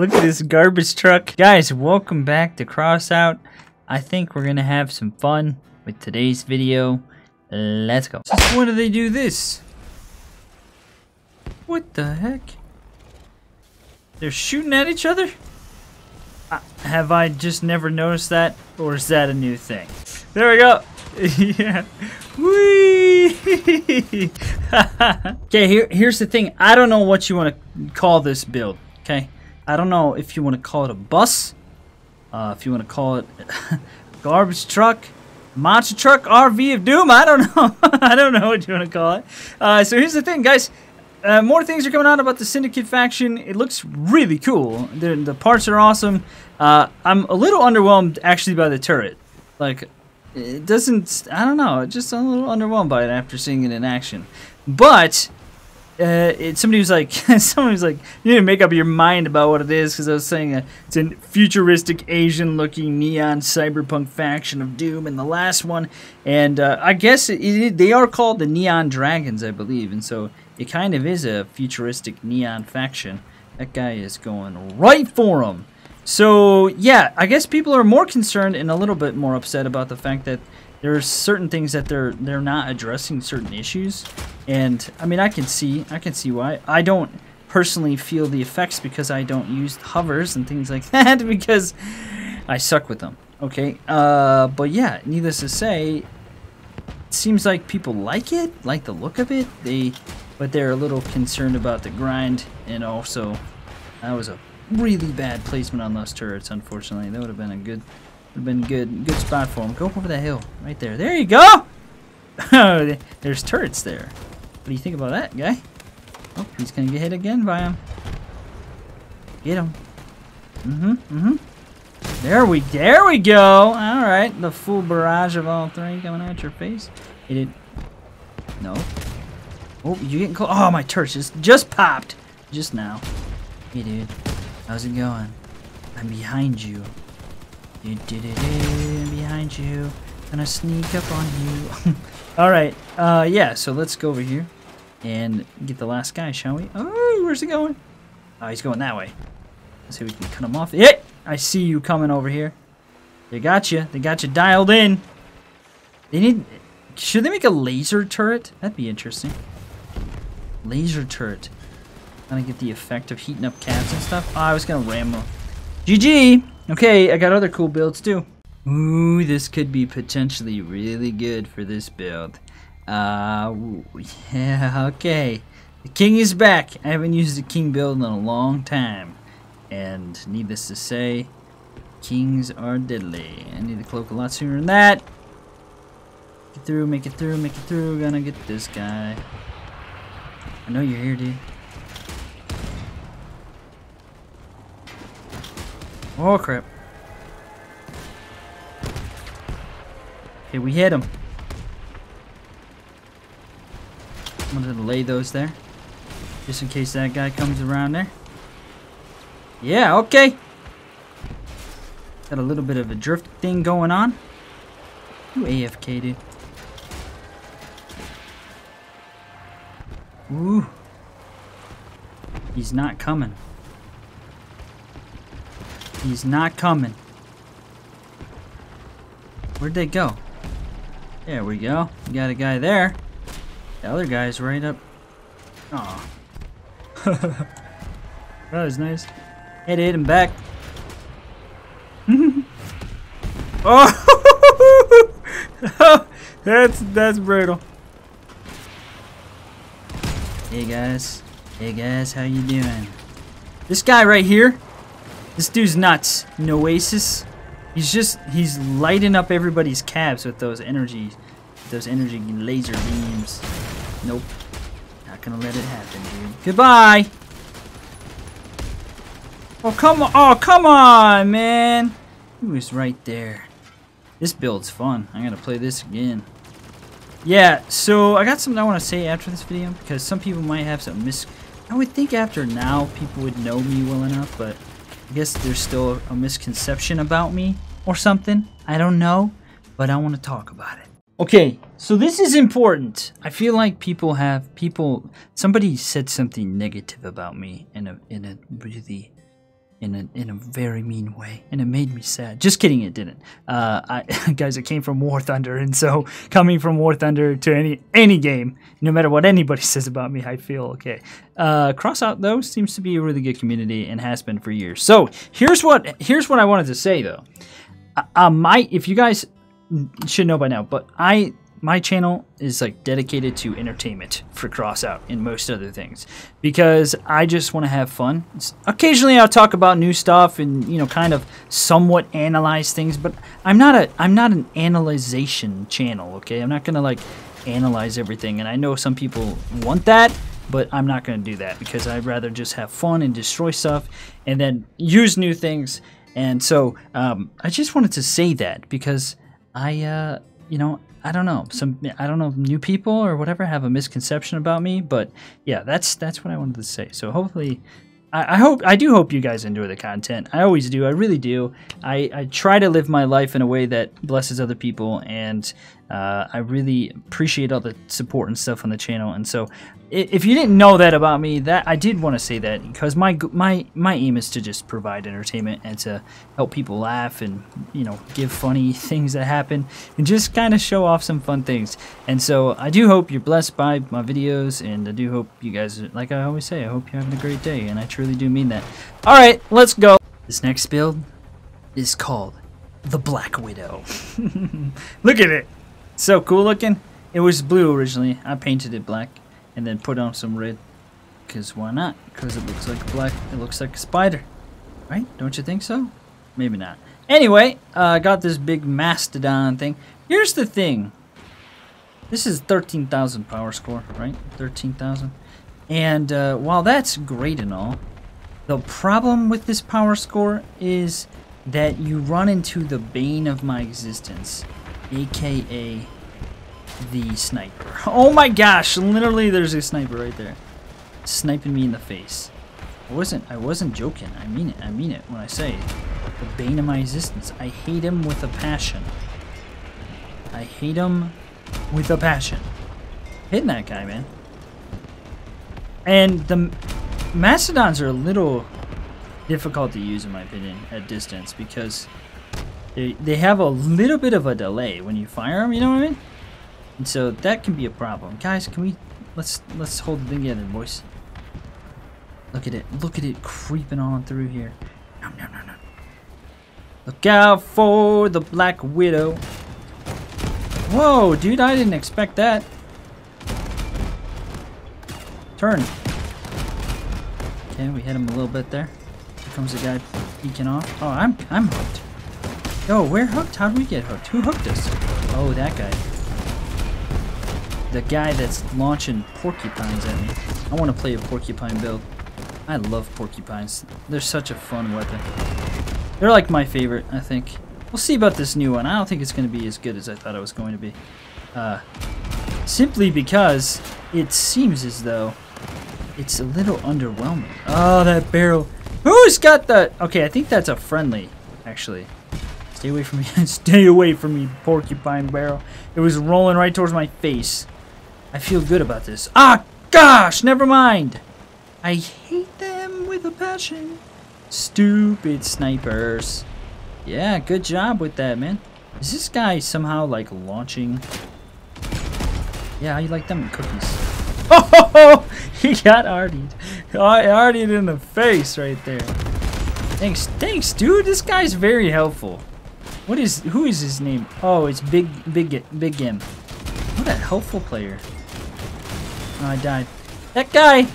Look at this garbage truck. Guys, welcome back to Crossout. I think we're gonna have some fun with today's video. Let's go. Since when do they do this? What the heck? They're shooting at each other? Have I just never noticed that? Or is that a new thing? There we go. Yeah. Whee! Okay, here's the thing. I don't know what you want to call this build, okay? I don't know if you want to call it a bus, if you want to call it garbage truck, monster truck, RV of doom. I don't know. I don't know what you want to call it. So here's the thing, guys. More things are coming out about the Syndicate faction. It looks really cool. The parts are awesome. I'm a little underwhelmed, actually, by the turret. Like, it doesn't... I don't know. Just a little underwhelmed by it after seeing it in action. But... somebody was like, you need to make up your mind about what it is, because I was saying it's a futuristic Asian-looking neon cyberpunk faction of doom in the last one, and I guess they are called the Neon Dragons, I believe, and so it kind of is a futuristic neon faction. That guy is going right for him. So yeah, I guess people are more concerned and a little bit more upset about the fact that there are certain things that they're not addressing, certain issues, and I mean I can see why. I don't personally feel the effects because I don't use hovers and things like that because I suck with them. Okay, but yeah, needless to say, it seems like people like it, like the look of it. But they're a little concerned about the grind, and also that was a really bad placement on those turrets. Unfortunately, that would have been a good. Would have been good spot for him. Go over that hill, right there. There you go. Oh, there's turrets there. What do you think about that, guy? Oh, he's gonna get hit again by him. Get him. There we go. All right, the full barrage of all three coming at your face. Hit it. No. Oh, you getting close? Oh, my turret just popped just now. Hey, dude. How's it going? I'm behind you. You did it behind you. Gonna sneak up on you. Alright, yeah, so let's go over here and get the last guy, shall we? Oh, where's he going? Oh, he's going that way. Let's see if we can cut him off. Hey! I see you coming over here. They got you. They got you dialed in. They need... Should they make a laser turret? That'd be interesting. Laser turret. Gonna get the effect of heating up cabs and stuff. Oh, I was gonna ram him. GG! Okay, I got other cool builds too. Ooh, this could be potentially really good for this build. Yeah, okay. The king is back. I haven't used the king build in a long time. And needless to say, kings are diddly. I need to cloak a lot sooner than that. Get through, make it through, make it through. Gonna get this guy. I know you're here, dude. Oh crap. Okay, we hit him. I'm gonna lay those there. Just in case that guy comes around there. Yeah, okay. Got a little bit of a drift thing going on. You AFK, dude. Ooh. He's not coming. He's not coming. Where'd they go? There we go. We got a guy there. The other guy's right up. Aw. That was nice. Had to hit him back. Oh! That's brutal. Hey guys. Hey guys, how you doing? This guy right here. This dude's nuts. An oasis. He's lighting up everybody's cabs with those energy laser beams. Nope. Not gonna let it happen, dude. Goodbye. Oh come on, man. He was right there. This build's fun. I'm gonna play this again. Yeah, so I got something I wanna say after this video, because some people might have some I would think after now people would know me well enough, but I guess there's still a misconception about me or something. I don't know, but I want to talk about it. Okay, so this is important. I feel like somebody said something negative about me in a really in a very mean way, and it made me sad. Just kidding, it didn't. Guys, it came from War Thunder, and so coming from War Thunder to any game, no matter what anybody says about me, I feel okay. Crossout though seems to be a really good community and has been for years. So here's what I wanted to say though. If you guys should know by now, but my channel is like dedicated to entertainment for Crossout and most other things, because I just want to have fun. Occasionally I'll talk about new stuff and, you know, kind of somewhat analyze things, but I'm not an analyzation channel, okay? I'm not gonna like analyze everything, and I know some people want that, but I'm not gonna do that, because I'd rather just have fun and destroy stuff and then use new things. And so I just wanted to say that, because I don't know. I don't know if new people or whatever have a misconception about me, but yeah, that's what I wanted to say. So hopefully, I do hope you guys enjoy the content. I always do. I really do. I try to live my life in a way that blesses other people, and I really appreciate all the support and stuff on the channel. And so, if you didn't know that about me, that I did want to say that, because my aim is to just provide entertainment and to help people laugh and, you know, give funny things that happen and just kind of show off some fun things. And so I do hope you're blessed by my videos, and I do hope you guys, like I always say, I hope you're having a great day, and I truly do mean that. All right, let's go. This next build is called the Black Widow. Look at it. It's so cool looking. It was blue originally. I painted it black and then put on some red, because why not? Because it looks like black, it looks like a spider, right? Don't you think so? Maybe not. Anyway, I got this big mastodon thing. Here's the thing, this is 13,000 power score, right? 13,000. And while that's great and all, the problem with this power score is that you run into the bane of my existence, aka the sniper. Oh my gosh, literally there's a sniper right there sniping me in the face. I wasn't joking. I mean it when I say the bane of my existence. I hate him with a passion. Hitting that guy, man. And the mastodons are a little difficult to use, in my opinion, at distance, because they have a little bit of a delay when you fire them, you know what I mean? And so that can be a problem. Guys, can we let's hold it together, boys. Look at it creeping on through here. No. Look out for the Black Widow. Whoa, dude, I didn't expect that. Turn. Okay, we hit him a little bit there. Here comes the guy peeking off. Oh, I'm hooked. Yo, we're hooked? How'd we get hooked? Who hooked us? Oh, that guy. The guy that's launching porcupines at me. I want to play a porcupine build. I love porcupines. They're such a fun weapon. They're like my favorite, I think. We'll see about this new one. I don't think it's going to be as good as I thought it was going to be. Simply because it seems as though it's a little underwhelming. Oh, that barrel. Who's got the... Okay, I think that's a friendly, actually. Stay away from me. Stay away from me, porcupine barrel. It was rolling right towards my face. I feel good about this. Ah, gosh, never mind. I hate them with a passion. Stupid snipers. Yeah, good job with that, man. Is this guy somehow, like, launching? Yeah, I like them cookies. Oh, he got artied. I artied in the face right there. Thanks, dude. This guy's very helpful. Who is his name? Oh, it's Big Gim. What a helpful player. Oh, I died. That guy,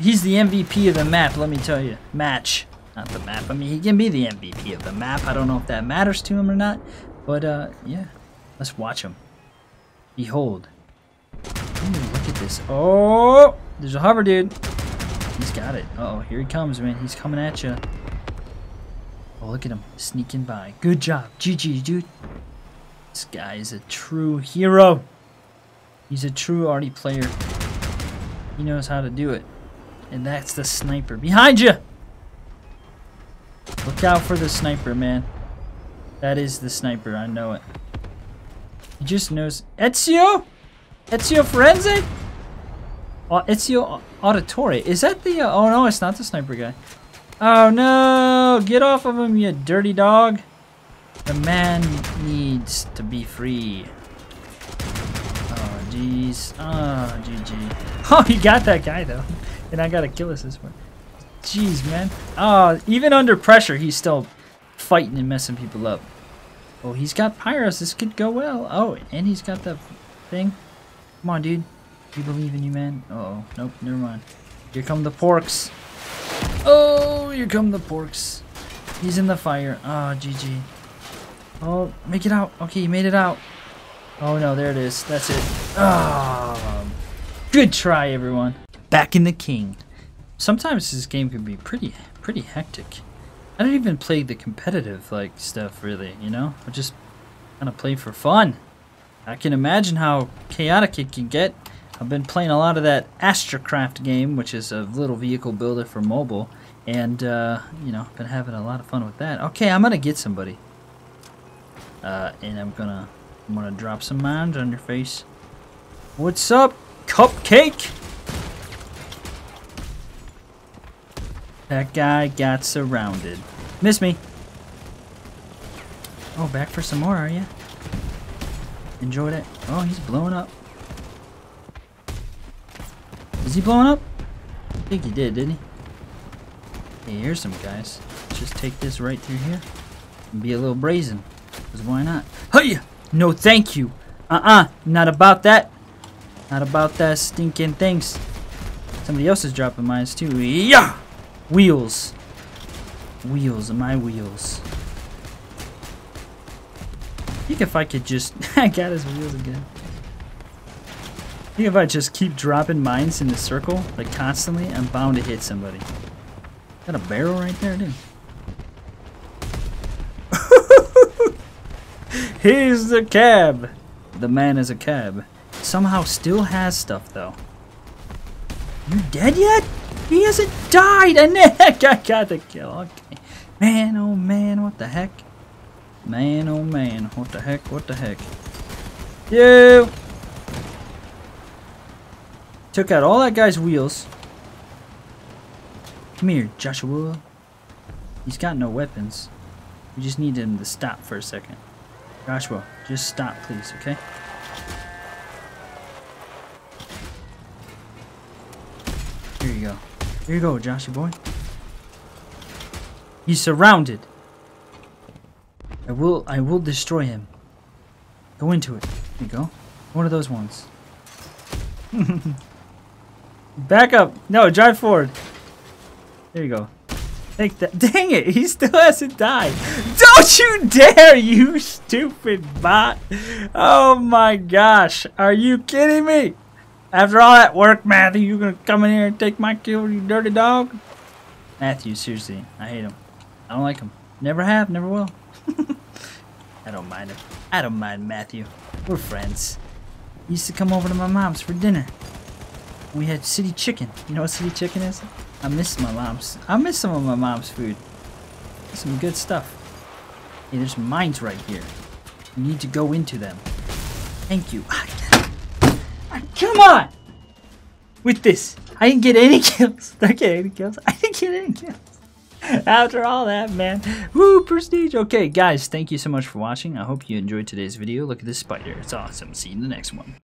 he's the MVP of the map, let me tell you. Match. Not the map. I mean, he can be the MVP of the map. I don't know if that matters to him or not. But, yeah. Let's watch him. Behold. Ooh, look at this. Oh! There's a hover, dude. He's got it. Uh-oh, here he comes, man. He's coming at you. Oh, look at him sneaking by. Good job. GG, dude. This guy is a true hero. He's a true arty player. He knows how to do it. And that's the sniper behind you. Look out for the sniper, man. That is the sniper. I know it. He just knows. Ezio? Ezio Forense? Ezio Auditore. Is that the... oh, no, it's not the sniper guy. Oh no! Get off of him, you dirty dog! The man needs to be free. Oh jeez. Oh GG. Oh, he got that guy though. And I gotta kill us this one. Jeez, man. Oh, even under pressure, he's still fighting and messing people up. Oh, he's got Pyros. This could go well. Oh, and he's got the thing. Come on, dude. We believe in you, man. Uh-oh. Nope, never mind. Here come the porks. Oh, here come the porks. He's in the fire. Oh, GG. Oh, make it out. Okay, he made it out. Oh, no, there it is. That's it. Oh, good try, everyone. Back in the king. Sometimes this game can be pretty hectic. I don't even play the competitive like stuff really, you know? I just kind of play for fun. I can imagine how chaotic it can get. I've been playing a lot of that Astrocraft game, which is a little vehicle builder for mobile, and you know, I've been having a lot of fun with that. Okay, I'm gonna get somebody, and I'm gonna drop some mines on your face. What's up, cupcake? That guy got surrounded. Miss me. Oh, back for some more, are you? Enjoyed it. Oh, he's blowing up. Is he blowing up? I think he did, didn't he? Hey, here's some guys. Let's just take this right through here and be a little brazen. Because why not? Hey! No, thank you. Not about that. Not about that stinking things. Somebody else is dropping mines too. Yeah! Wheels. Wheels, my wheels. I think if I could just... I got his wheels again. I think if I just keep dropping mines in the circle, like constantly, I'm bound to hit somebody. Got a barrel right there, dude. He's the cab. The man is a cab. Somehow still has stuff, though. You dead yet? He hasn't died, and I got the kill. Okay, man, oh man, what the heck? Man, oh man, what the heck? What the heck? You took out all that guy's wheels. Come here, Joshua. He's got no weapons. We just need him to stop for a second. Joshua, just stop, please, okay? Here you go. Here you go, Joshua boy. He's surrounded. I will destroy him. Go into it. There you go. One of those ones. Back up. No, drive forward. There you go. Take that. Dang it, he still hasn't died. Don't you dare, you stupid bot. Oh my gosh. Are you kidding me? After all that work, Matthew, you gonna come in here and take my kill, you dirty dog? Matthew, seriously, I hate him. I don't like him. Never have, never will. I don't mind him. I don't mind Matthew. We're friends. He used to come over to my mom's for dinner. We had city chicken. You know what city chicken is? I miss my mom's. I miss some of my mom's food. Some good stuff. Hey, there's mines right here. You need to go into them. Thank you. Come on! With this. I didn't get any kills. Did I get any kills? I didn't get any kills. After all that, man. Woo, prestige. Okay, guys, thank you so much for watching. I hope you enjoyed today's video. Look at this spider. It's awesome. See you in the next one.